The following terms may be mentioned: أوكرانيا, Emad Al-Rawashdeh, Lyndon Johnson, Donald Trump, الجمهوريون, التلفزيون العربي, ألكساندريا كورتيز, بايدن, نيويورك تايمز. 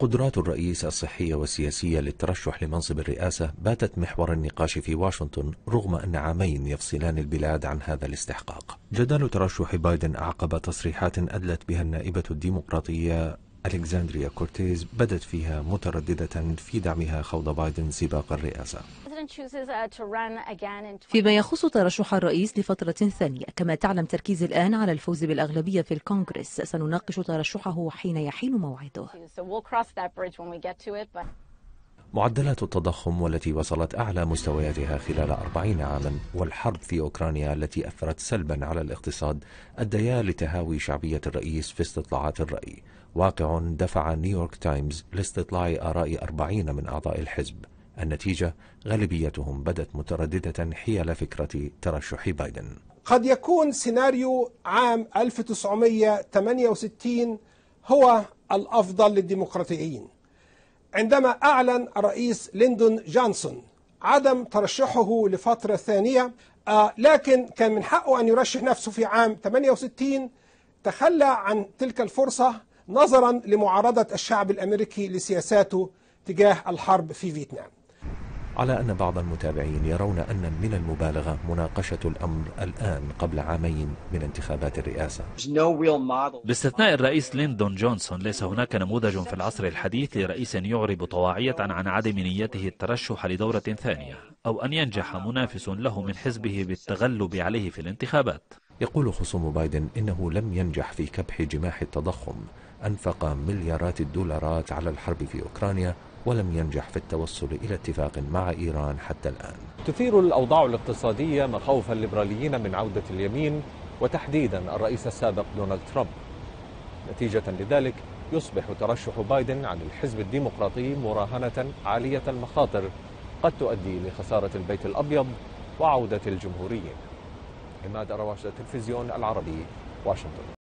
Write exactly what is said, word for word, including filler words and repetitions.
قدرات الرئيس الصحية والسياسية للترشح لمنصب الرئاسة باتت محور النقاش في واشنطن رغم أن عامين يفصلان البلاد عن هذا الاستحقاق. جدال ترشح بايدن أعقب تصريحات أدلت بها النائبة الديمقراطية ألكساندريا كورتيز بدت فيها مترددة في دعمها خوض بايدن سباق الرئاسة. فيما يخص ترشح الرئيس لفترة ثانية، كما تعلم تركيز الآن على الفوز بالأغلبية في الكونغرس، سنناقش ترشحه حين يحين موعده. معدلات التضخم والتي وصلت أعلى مستوياتها خلال أربعين عاما والحرب في أوكرانيا التي أثرت سلبا على الاقتصاد أديا لتهاوي شعبية الرئيس في استطلاعات الرأي، واقع دفع نيويورك تايمز لاستطلاع آراء أربعين من أعضاء الحزب. النتيجة غالبيتهم بدت مترددة حيال فكرة ترشح بايدن. قد يكون سيناريو عام ألف وتسعمئة وثمانية وستين هو الأفضل للديمقراطيين، عندما أعلن الرئيس ليندون جونسون عدم ترشحه لفترة ثانية، لكن كان من حقه أن يرشح نفسه في عام ثمانية وستين. تخلى عن تلك الفرصة نظرا لمعارضة الشعب الأمريكي لسياساته تجاه الحرب في فيتنام. على أن بعض المتابعين يرون أن من المبالغة مناقشة الأمر الآن قبل عامين من انتخابات الرئاسة. باستثناء الرئيس ليندون جونسون، ليس هناك نموذج في العصر الحديث لرئيس يعرب طواعية عن عدم نيته الترشح لدورة ثانية، أو أن ينجح منافس له من حزبه بالتغلب عليه في الانتخابات. يقول خصوم بايدن إنه لم ينجح في كبح جماح التضخم، أنفق مليارات الدولارات على الحرب في أوكرانيا ولم ينجح في التوصل إلى اتفاق مع إيران حتى الآن. تثير الأوضاع الاقتصادية مخاوف الليبراليين من عودة اليمين وتحديدا الرئيس السابق دونالد ترامب. نتيجة لذلك يصبح ترشح بايدن عن الحزب الديمقراطي مراهنة عالية المخاطر قد تؤدي لخسارة البيت الأبيض وعودة الجمهوريين. عماد الرواشدة، تلفزيون العربي، واشنطن.